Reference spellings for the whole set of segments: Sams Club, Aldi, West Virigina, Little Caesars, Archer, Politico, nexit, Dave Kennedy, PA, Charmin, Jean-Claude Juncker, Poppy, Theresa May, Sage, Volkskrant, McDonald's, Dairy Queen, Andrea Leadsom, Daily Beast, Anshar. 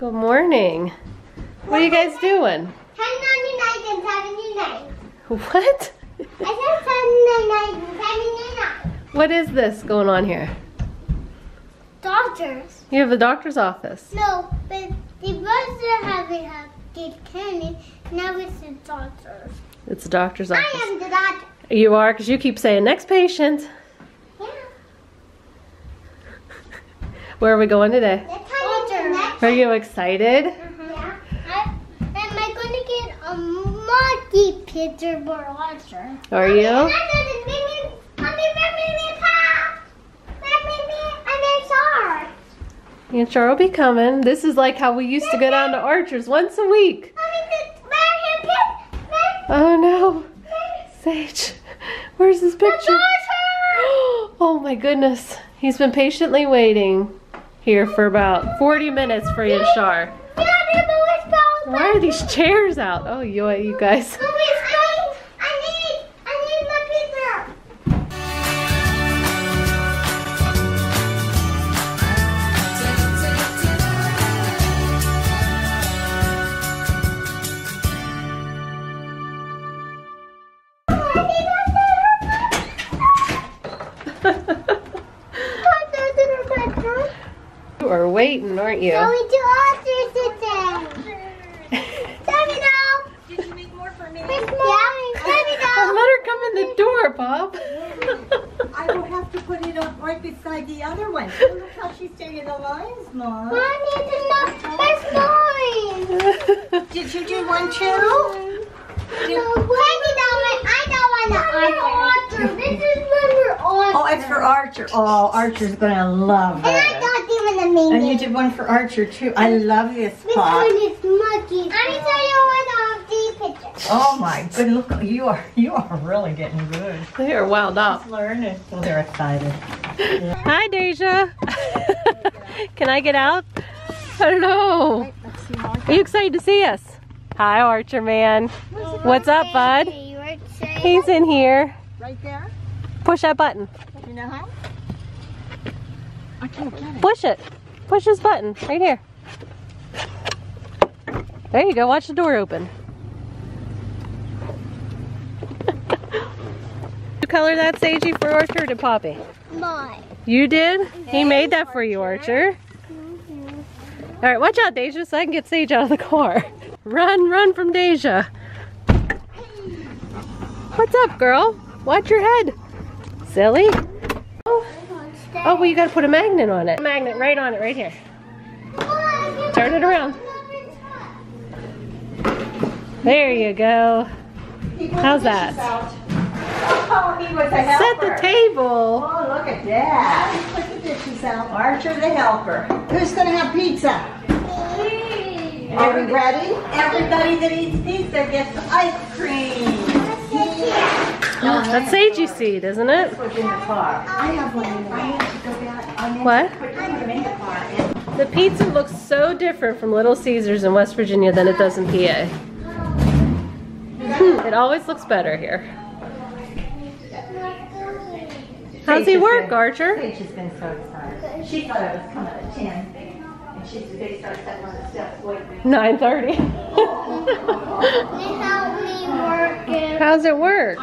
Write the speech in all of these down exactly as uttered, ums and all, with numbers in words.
Good morning. What are you guys doing? What? What is this going on here? Doctors. You have a doctor's office? No, but they both haven't had Dave Kennedy. Now it's the doctor's. It's the doctor's office. I am the doctor. You are, because you keep saying next patient. Yeah. Where are we going today? Are you excited? Uh-huh. Yeah. I, am I going to get a monkey picture for Archer? Are you? I'm in Aunt Char will be coming. This is like how we used to go down to Archer's once a week. Oh no. Sage, where's his picture? Oh my goodness. He's been patiently waiting here for about forty minutes for Aunt Char. Why are these chairs out? Oh, yo, you guys. I need, I need my pizza. You are waiting, aren't you? So we do Archer today. Domino! Did you make more for me? Make more. Yeah. Domino! Let her come in the door, Bob. I will have to put it up right beside the other one. Look how she's taking the lines, Mom. Mom, you did not press mine. Did you do one too? No, wait a moment. I don't want the Archer. This is for Archer. Oh, it's for Archer. Oh, Archer's going to love it. And you did one for Archer too. I love this spot. This one is monkey. I saw you one of the pictures. Oh my good, look, you are you are really getting good. They are wound up. Learning. Well, they're excited. Yeah. Hi, Deja. Can I get out? I don't know. Wait, let's see Archer. Are you excited to see us? Hi, Archer man. What's, What's up, bud? He's in here. Right there. Push that button. You know how? I can't get it. Push it. Push this button right here. There you go. Watch the door open. You color that Sagey for Archer or did Poppy? Mine. You did? There's he made that Archer. For you, Archer. Mm-hmm. All right, watch out, Deja, so I can get Sage out of the car. Run, run from Deja. What's up, girl? Watch your head. Silly. Oh, well, you gotta put a magnet on it. Magnet right on it, right here. Turn it around. There you go. How's that? Set the table. Oh, look at that. Put the dishes out. Archer the helper. Who's gonna have pizza? Are we ready? Everybody that eats pizza gets ice cream. Oh, that's Sagey seed, isn't it? What? The pizza looks so different from Little Caesars in West Virginia than it does in P A. It always looks better here. How's he work, Archer? Sage has been so excited. She thought I was coming at ten, and she said they started setting on the steps waiting. Nine thirty. How's it work?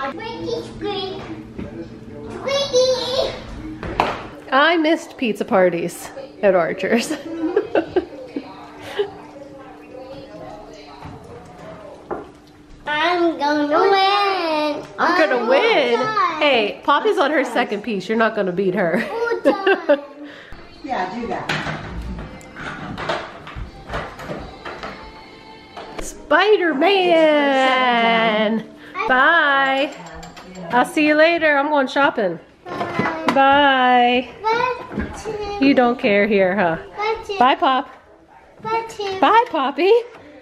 I missed pizza parties at Archer's. I'm gonna win. I'm, I'm gonna win. Time. Hey, Poppy's on her second piece. You're not gonna beat her. Yeah, do that. Spider-Man. Bye. I'll see you later. I'm going shopping. Bye. Bye. You don't care here, huh? Bye, Pop. Bye, Bye Poppy.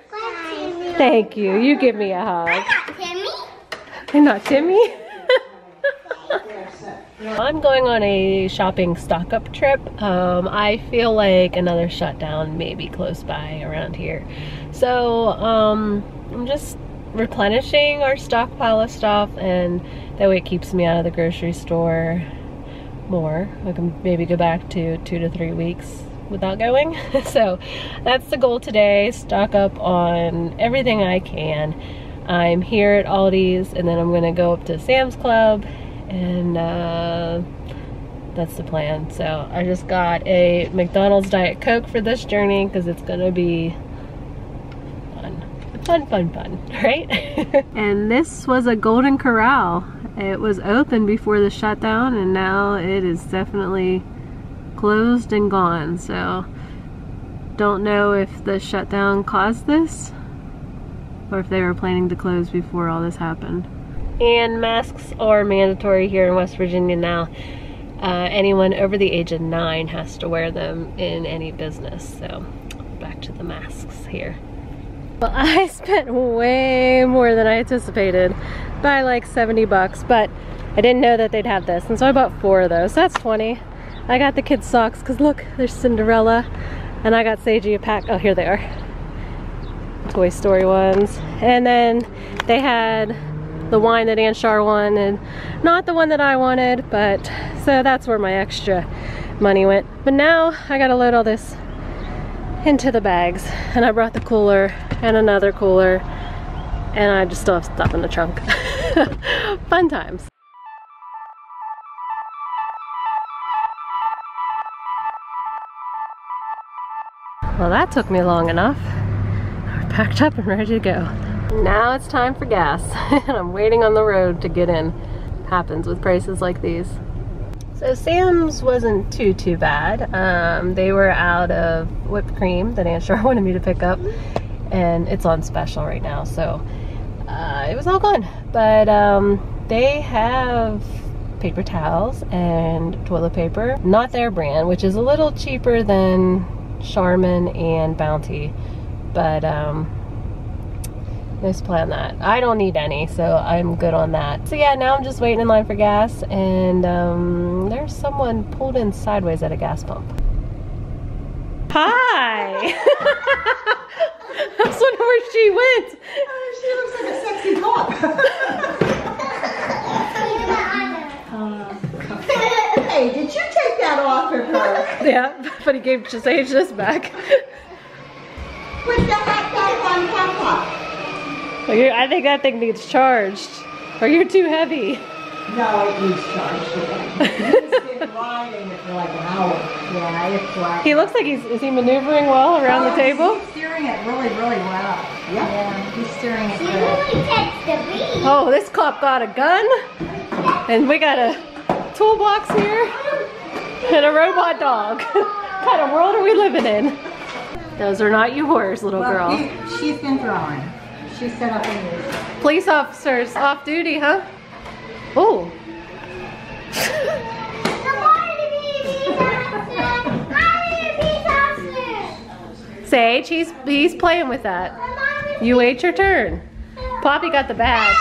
Bye, thank you. You give me a hug. I'm not Timmy. You're not Timmy? I'm going on a shopping stock-up trip. Um, I feel like another shutdown may be close by around here. So, um, I'm just replenishing our stockpile of stuff, and that way it keeps me out of the grocery store more. I can maybe go back to two to three weeks without going. So that's the goal today, stock up on everything I can. I'm here at Aldi's and then I'm gonna go up to Sam's Club, and uh, that's the plan. So I just got a McDonald's Diet Coke for this journey because it's gonna be fun, fun, fun, fun, right? And this was a Golden Corral. It was open before the shutdown and now it is definitely closed and gone. So don't know if the shutdown caused this or if they were planning to close before all this happened. And masks are mandatory here in West Virginia now. Uh, anyone over the age of nine has to wear them in any business. So back to the masks here. Well, I spent way more than I anticipated by like seventy bucks, but I didn't know that they'd have this, and so I bought four of those, so that's twenty. I got the kids socks because look, there's Cinderella, and I got Sage a pack. Oh, here they are, Toy Story ones. And then they had the wine that Anshar wanted, not the one that I wanted, but so that's where my extra money went. But now I gotta load all this into the bags, and I brought the cooler and another cooler, and I just still have stuff in the trunk. Fun times. Well, that took me long enough. We're packed up and ready to go. Now it's time for gas, and I'm waiting on the road to get in. It happens with prices like these. So Sam's wasn't too, too bad. Um, they were out of whipped cream that Anshar wanted me to pick up, and it's on special right now, so uh, it was all gone. But um, they have paper towels and toilet paper, not their brand, which is a little cheaper than Charmin and Bounty, but um, let's plan that. I don't need any, so I'm good on that. So yeah, now I'm just waiting in line for gas, and um, there's someone pulled in sideways at a gas pump. Hi! I was wondering where she went. Oh, she looks like a sexy pop. uh, hey, did you take that off of her? Yeah, but he gave Sage this back. Put the hot dog on Papa. I think that thing needs charged, or you're too heavy. No, it needs charged. He's been lying for like an hour. Yeah, it's like. He looks like he's, is he maneuvering well around oh, the table? He's steering it really, really well. Yep. Yeah, he's steering it good. Oh, this cop got a gun, and we got a toolbox here, and a robot dog. What kind of world are we living in? Those are not yours, little well, girl. He, she's been drawing. She set up in police officers off duty, huh? Oh. Sage, he's, he's playing with that. You ate your turn. Poppy got the badge.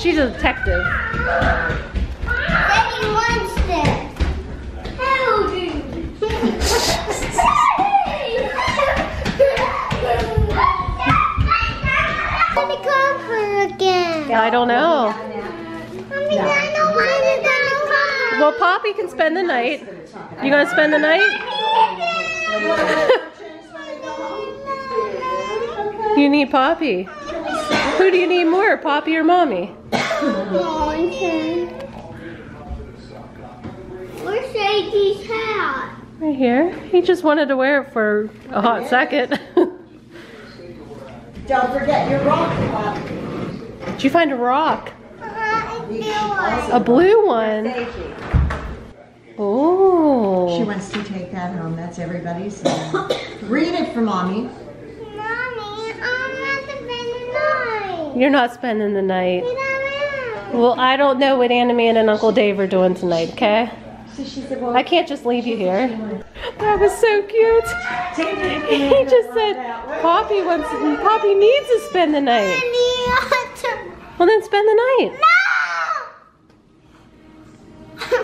She's a detective. I don't know. Mommy, no. I don't want to go. Well, Poppy can spend the night. You gonna spend the night? You need Poppy. Who do you need more, Poppy or Mommy? Where's Shaggy's hat? Right here. He just wanted to wear it for a hot second. Don't forget your rock, Poppy. Did you find a rock? Uh, a, a blue one. Oh. She wants to take that home. That's everybody's. Read it for Mommy. Mommy, I'm not spending the night. You're not spending the night. Well, I don't know what Aunt Amanda and Uncle Dave are doing tonight, okay? So she said, well, I can't just leave you here. That was so cute. He just said, Poppy wants, Poppy needs to spend the night. Well, then spend the night. No!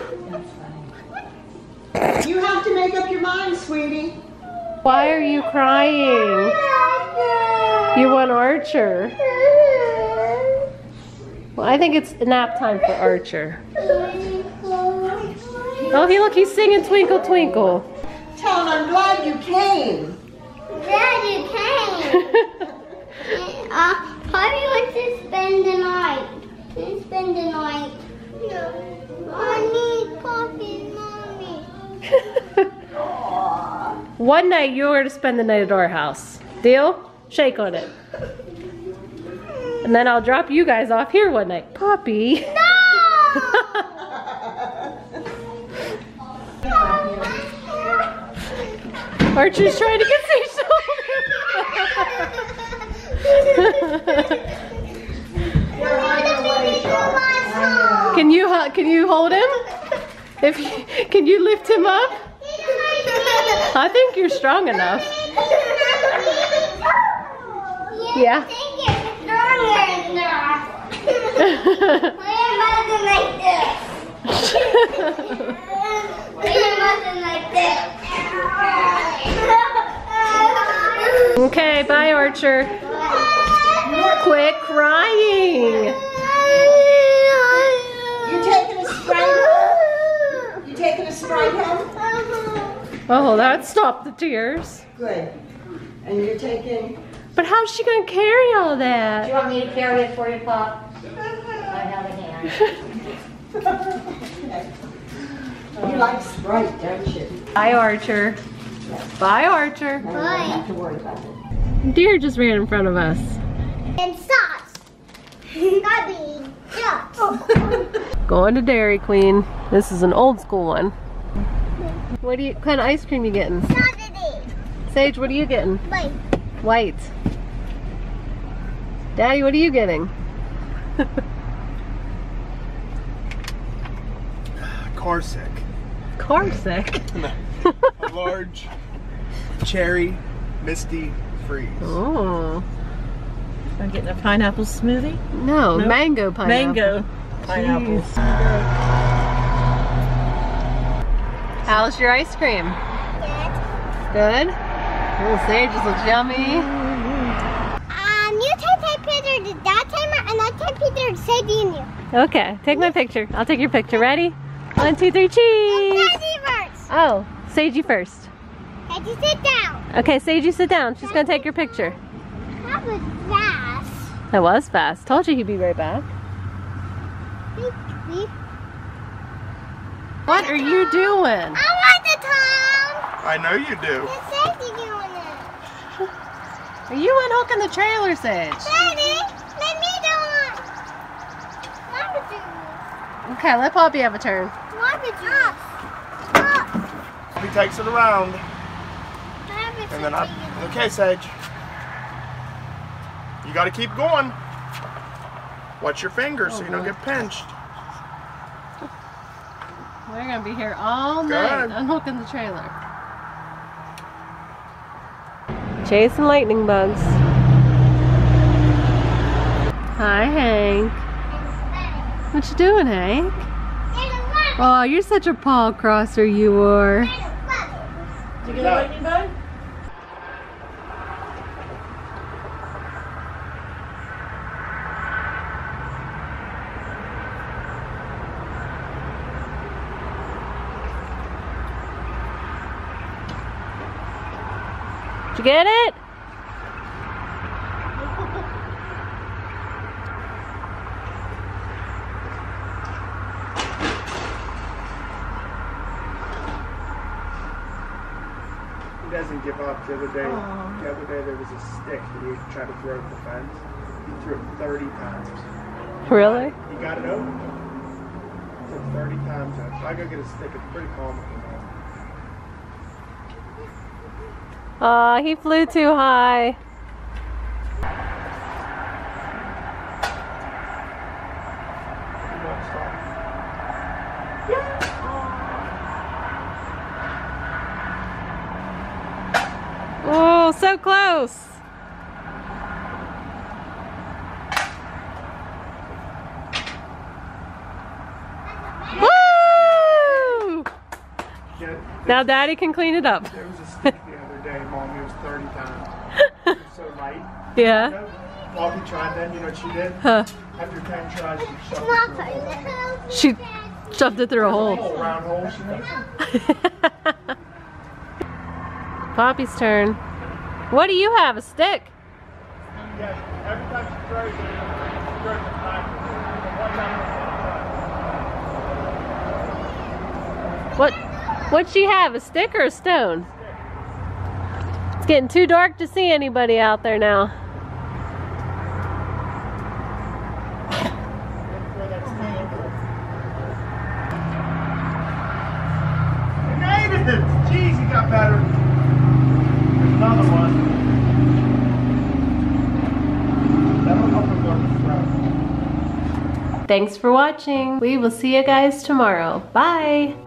You have to make up your mind, sweetie. Why are you crying? You want Archer. Well, I think it's nap time for Archer. Oh, hey, look, he's singing Twinkle Twinkle. Tell him I'm glad you came. Glad you came. uh, Poppy wants to spend the night. Can spend the night. Mommy, Poppy, Mommy. One night you were to spend the night at our house. Deal? Shake on it. And then I'll drop you guys off here one night. Poppy. No! Archer's trying to get Sage over. Can you can you hold him? If you, can you lift him up? I think you're strong enough. Yeah. I think you're stronger enough. We're nothing like this. Okay, bye Archer. Bye. Quit crying. You taking a Sprite? You taking a Sprite home? Oh, that stopped the tears. Good. And you're taking... But how's she going to carry all that? Do you want me to carry it for you, Pop? I have a hand. You like Sprite, don't you? Bye, Archer. Yes. Bye, Archer. Bye. I don't have to worry about it. Deer just ran in front of us. And sauce. Gubby. Jups. Going to Dairy Queen. This is an old school one. What do you? What kind of ice cream you getting? Saturday. Sage, what are you getting? White. White. Daddy, what are you getting? Car sick. Car sick? A large cherry misty freeze. Oh. I'm getting a pineapple smoothie? No, nope. Mango pineapple. Mango pineapples. Jeez. How's your ice cream? Good. Good? Little Sage is looks yummy. Um, you take that picture to that timer and I take picture to Sage and you. Okay, take my picture. I'll take your picture. Ready? One, two, three, cheese! Sagey first! Oh, Sagey first. Sagey, sit down. Okay, Sagey, sit down. She's going to take your picture. That was fast. That was fast. Told you he'd be right back. What are you doing? I want the Tom! I know you do. Is Sagey doing it? Are you unhooking the trailer, Sage? Daddy! Okay, let Poppy have a turn. Poppy drops. Stop. He takes it around. And then I. Okay, Sage. You got to keep going. Watch your fingers oh, so you boy. don't get pinched. We're gonna be here all Good. night unhooking the trailer. Chasing lightning bugs. Hi, Hank. What you doing, Hank? Oh, you're such a paw crosser, you are. Did you get a lightning bug? Did you get it? Doesn't give up. The other day, Aww. the other day there was a stick that he tried to throw at the fence. He threw it thirty times. Really? He got it over. He threw it thirty times. If I go get a stick, it's pretty calm. Aw, uh, he flew too high. Oh, so close. Woo! Yeah, now Daddy can clean it up. There was a stick the other day, Mommy, it was thirty times. It was so light. Yeah. You know, Poppy tried then, you know what she did? Huh. After ten tries, she shoved it through a hole. She shoved it through a hole. A round hole, she Poppy's turn. What do you have? A stick? Yes. Every time she throws it, she throws it back. What? What'd she have? A stick or a stone? It's getting too dark to see anybody out there now. Jeez, he got better. There's another one. That one up and going to throw. Thanks for watching. We will see you guys tomorrow. Bye.